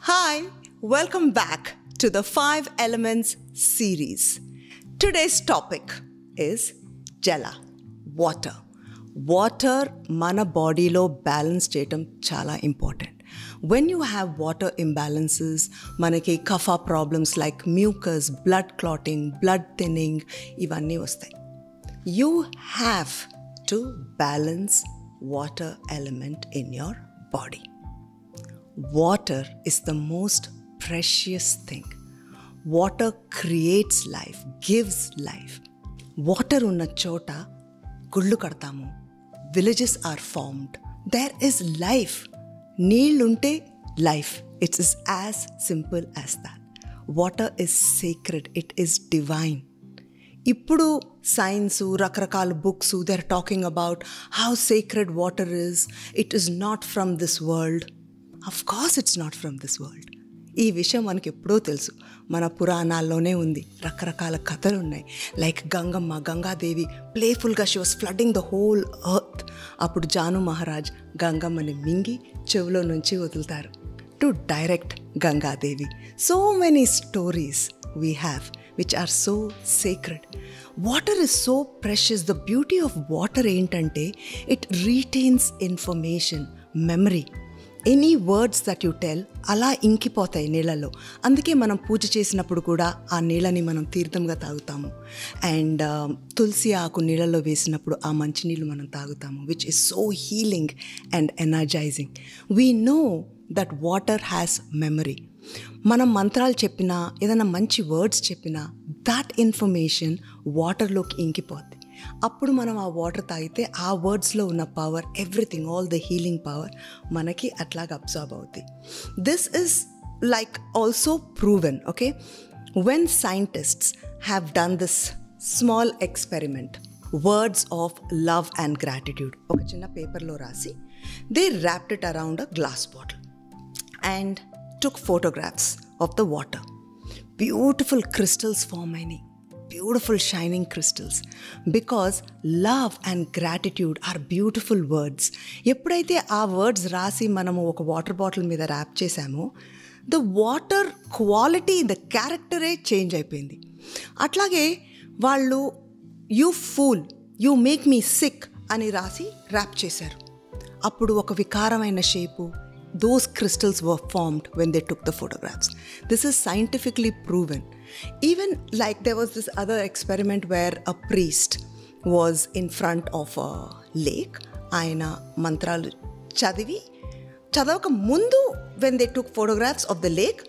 Hi, welcome back to the Five Elements Series. Today's topic is Jala, water. Water, mana bodylo balance cheyatam chala important. When you have water imbalances, manaki kapha problems like mucus, blood clotting, blood thinning, ivanni vastai. You have to balance water element in your body. Water is the most precious thing. Water creates life, gives life. Water unna chota, gullu kadtamu. Villages are formed. There is life. Neelunte life. It is as simple as that. Water is sacred. It is divine. Ippudu science, rakrakal books, they're talking about how sacred water is. It is not from this world. Of course it's not from this world. Ee vishayam manaki eppudu telusu. Mana puranallone undi. Rakrakala kathalu unnai. Like Gangamma, Ganga Devi, playful ga she was flooding the whole earth. Apur Janu Maharaj Gangammani mingi chevlo nunchi vadultaru to direct Ganga Devi. So many stories we have which are so sacred. Water is so precious. The beauty of water entante it retains information, memory. Any words that you tell ala inkipothayi neelalo. Andike manam pooja chesinappudu kuda aa neelani manam teerthamga taagutamu. And tulsi aaku neelalo vesinappudu aa manchi neelu manam taagutamu, which is so healing and energizing. We know that water has memory. Manam mantralu cheppina, edaina manchi words cheppina, that information water loki inkipothayi. అప్పుడు మనం ఆ water తాగితే ఆ వర్డ్స్లో ఉన్న power, everything, all the healing power మనకి అట్లాగా observe అవుతుంది. This is like also proven, okay. When scientists have done this small experiment, words of love and gratitude ఒక చిన్న పేపర్లో రాసి they wrapped it around a glass bottle and took photographs of the water. Beautiful crystals form అయినాయి. Beautiful shining crystals, because love and gratitude are beautiful words. Eppudaithe aa words rasi manamu oka water bottle meeda wrap chesamo, the water quality, the character e change ayipoyindi. Atlage vallu you fool, you make me sick ani rasi wrap chesaru. Appudu oka vikaramaina shape, those crystals were formed when they took the photographs. This is scientifically proven. Even like there was this other experiment where a priest was in front of a lake. Ayana mantralu chadivi chadavaka mundu when they took photographs of the lake,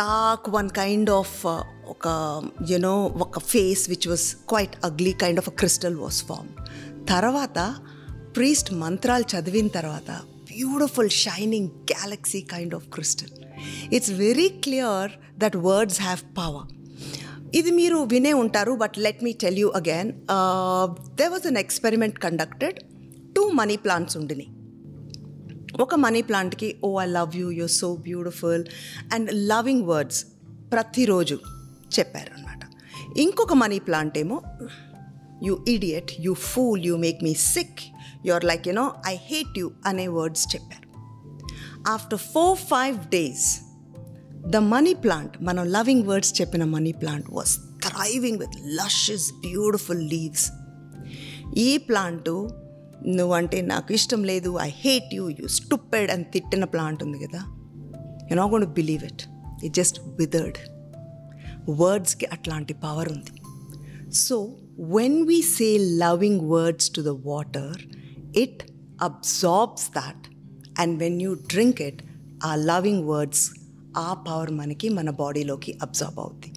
dark one kind of oka face which was quite ugly, kind of a crystal was formed. Taravata priest mantralu chadivin taravata beautiful shining galaxy kind of crystal. It's very clear that words have power. Idi meeru vine untaru, but let me tell you again. There was an experiment conducted. Two money plants undini. Oka money plant ki, oh I love you, you're so beautiful, and loving words prati roju chepparu annata. Inkoka money plant emo, you idiot, you fool, you make me sick, you're like, you know, I hate you ane words chepparu. After 4-5 days, the money plant, mano loving words cheppina money plant, was thriving with luscious beautiful leaves. Ee plant nu ante naaku ishtam ledu, I hate you, you stupid and tittina plant undi kada, you're not going to believe it, it just withered. Words ki atlanti power undi. So when we say loving words to the water, it absorbs that. And when you drink it, our loving words, our power manaki mana body loki absorb avutadi.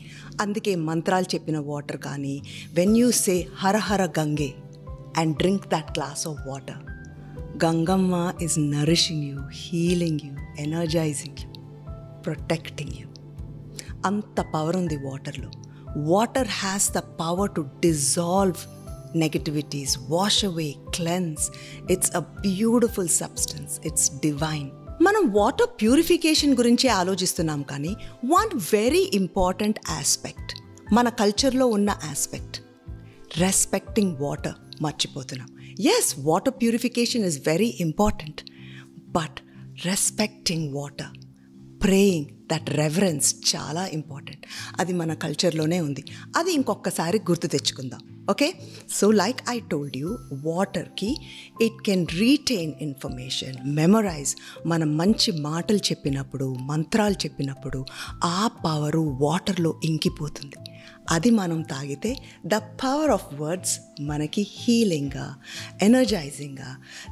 Andike mantralu cheppina water kaani, when you say Hara Hara Gange and drink that glass of water, Gangamma is nourishing you, healing you, energizing you, protecting you. Anta power undi water lo. Water has the power to dissolve negativities, wash away, cleanse. It's a beautiful substance. It's divine. Manam water purification gurinchi aalochistunnam, kaani one very important aspect మన కల్చర్లో ఉన్న aspect respecting water మర్చిపోతున్నాం. Yes, water purification is very important, but respecting water, praying, that reverence చాలా important. అది మన కల్చర్లోనే ఉంది. అది ఇంకొకసారి గుర్తు తెచ్చుకుందాం. Okay, so like I told you, వాటర్కి it can retain information, memorise. మనం మంచి మాటలు చెప్పినప్పుడు, మంత్రాలు చెప్పినప్పుడు ఆ పవరు వాటర్లో ఇంకిపోతుంది. అది మనం తాగితే ద పవర్ ఆఫ్ వర్డ్స్ మనకి హీలింగ్గా, ఎనర్జైజింగ్గా,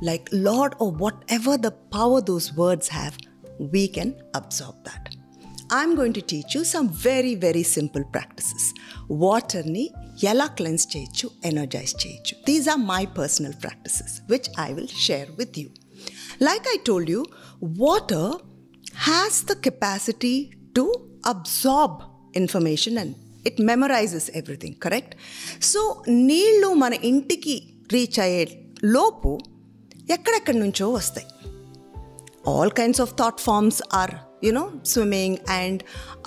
like load of whatever the power those words have, we can absorb that. I'm going to teach you some very simple practices. Water ni ela cleanse cheyachu, energize cheyachu. These are my personal practices which I will share with you. Like I told you, water has the capacity to absorb information and it memorizes everything, correct? So neelu mana intiki reach aye lopu ekkada ekkada nuncho vastayi. All kinds of thought forms are, you know, swimming, and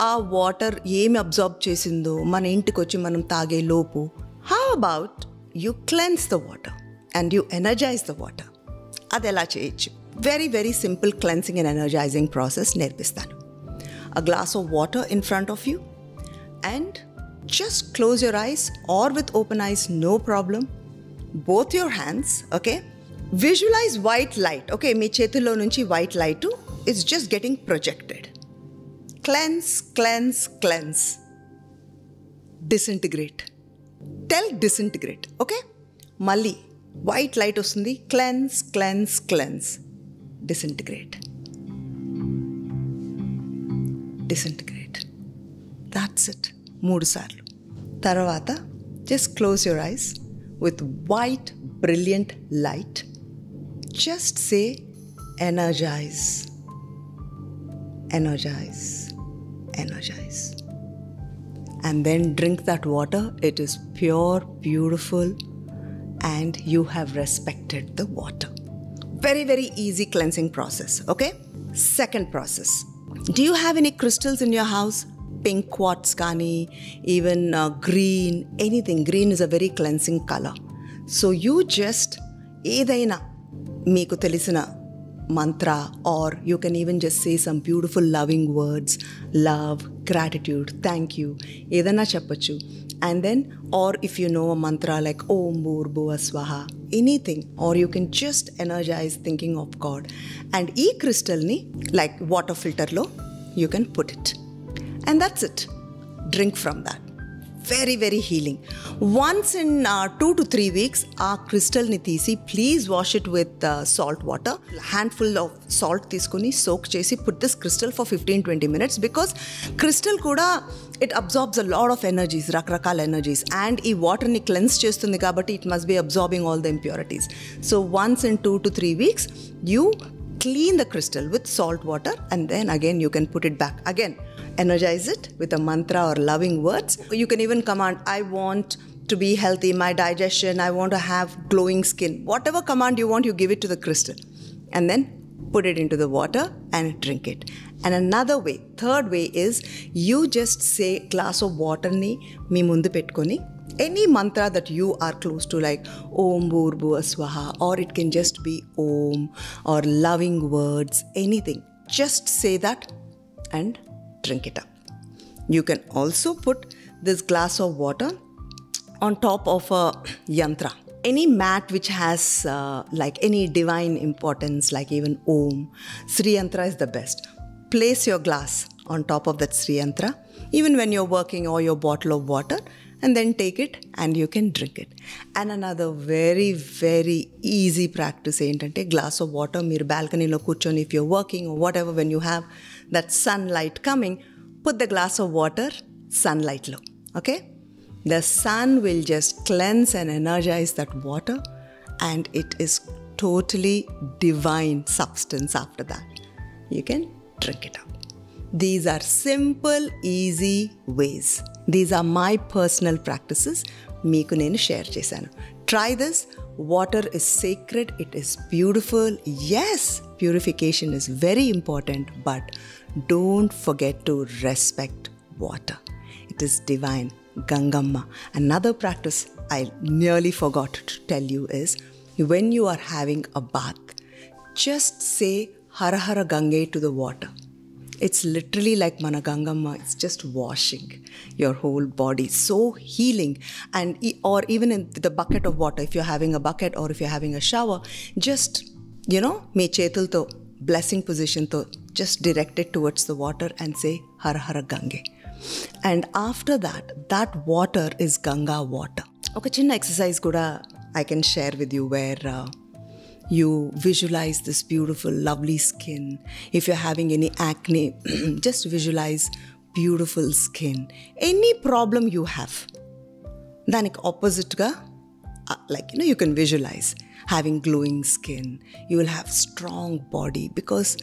our water em absorb chesindo mana intikochi manam taage lopu. How about you cleanse the water and you energize the water? Adela cheyachu. Very simple cleansing and energizing process nerpistanu. A glass of water in front of you and just close your eyes or with open eyes, no problem. Both your hands, okay? Visualize white light. Okay, mee chetilo nunchi white light is just getting projected. Cleanse. Disintegrate. Tell disintegrate. Okay? Malli white light ostundi. Cleanse. Disintegrate. That's it. 3 saarlu. Taravata just close your eyes with white brilliant light. Just say energize, and then drink that water. It is pure, beautiful, and you have respected the water. Very easy cleansing process, okay? Second process. Do you have any crystals in your house? Pink quartz kani, even green, anything. Green is a very cleansing color. So you just edaina మీకు తెలిసిన mantra, or you can even just say some beautiful loving words, love, gratitude, thank you, ఏదైనా చెప్పచ్చు. And then or if you know a mantra like Om బూర్ భువః స్వాహ, anything, or you can just energise thinking of God. And ఈ క్రిస్టల్ని like water ఫిల్టర్లో you can put it, and that's it. Drink from that. Very healing. Once in 2 to 3 weeks, our crystal ni teesi, please wash it with salt water. Handful of salt teeskoni soak chesi put this crystal for 15-20 minutes, because crystal kuda it absorbs a lot of energies, rakrakala energies, and ee water ni cleanse chestundi kabatti it must be absorbing all the impurities. So once in 2 to 3 weeks, you clean the crystal with salt water, and then again you can put it back. Again, energize it with a mantra or loving words. You can even command, I want to be healthy, my digestion, I want to have glowing skin. Whatever command you want, you give it to the crystal and then put it into the water and drink it. And another way, third way, is you just say glass of water ni mee mundu pettukoni any mantra that you are close to, like Om Bhur Bhuvah Swaha, or it can just be Om, or loving words, anything. Just say that and drink it up. You can also put this glass of water on top of a yantra, any mat which has like any divine importance, like even Om. Sri Yantra is the best. Place your glass on top of that Sri Yantra, even when you're working, or your bottle of water, and then take it and you can drink it. And another very easy practice entante, glass of water meer balcony lo kurchoni, if you're working or whatever, when you have that sunlight coming, put the glass of water sunlight lo. Okay, the sun will just cleanse and energize that water, and it is totally divine substance. After that, you can drink it up. These are simple, easy ways. These are my personal practices. Meeku nenu share chesanu. Try this. Water is sacred. It is beautiful. Yes, purification is very important, but don't forget to respect water. It is divine. Gangamma. Another practice I nearly forgot to tell you is when you are having a bath, just say Hara Hara Gange to the water. It's literally like Managangamma, it's just washing your whole body. So healing. And or even in the bucket of water, if you're having a bucket or if you're having a shower, just, you know, me chetal to blessing position to just direct it towards the water and say Hara Hara Gange. And after that, that water is Ganga water. Okay, chinna exercise kuda I can share with you where you visualize this beautiful, lovely skin. If you're having any acne, just visualize beautiful skin. Any problem you have, then opposite ga, like, you know, you can visualize having glowing skin. You will have strong body because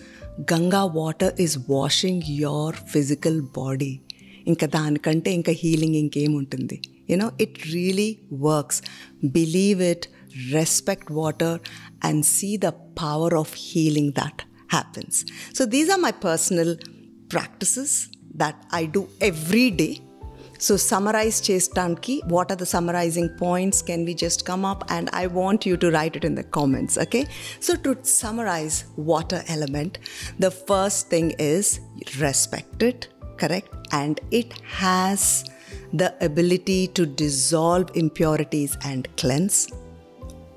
Ganga water is washing your physical body. Inka daan kante inka healing inkem untundi. You know, it really works. Believe it, respect water, and see the power of healing that happens. So these are my personal practices that I do every day. So summarize chestanki. What are the summarizing points? Can we just come up? And I want you to write it in the comments, okay? So to summarize water element, the first thing is respect it, correct? And it has the ability to dissolve impurities and cleanse.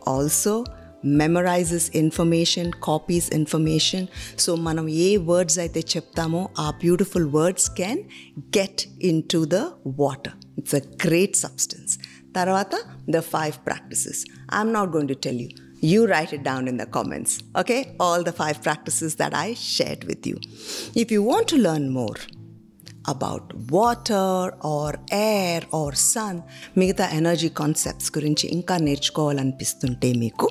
Also, memorizes information, copies information. So, manam ye words aithe cheptamo, our beautiful words can get into the water. It's a great substance. Taravata, the 5 practices. I'm not going to tell you. You write it down in the comments. Okay? All the 5 practices that I shared with you. If you want to learn more about water or air or sun, migata energy concepts gurinchi inka nerchukovalanipistunte meeku,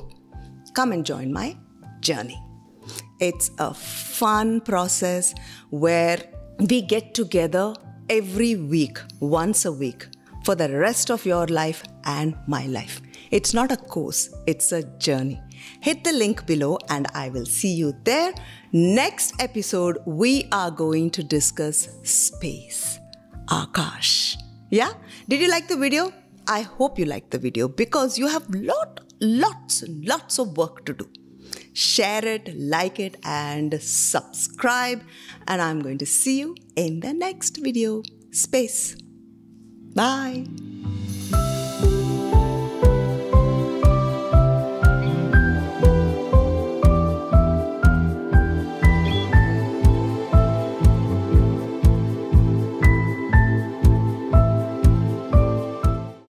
come and join my journey. It's a fun process where we get together every week, once a week, for the rest of your life and my life. It's not a course, it's a journey. Hit the link below and I will see you there. Next episode, we are going to discuss space, Akash. Yeah? Did you like the video? I hope you liked the video because you have lots of work to do. Share it, like it, and subscribe. And I'm going to see you in the next video. Space. Bye.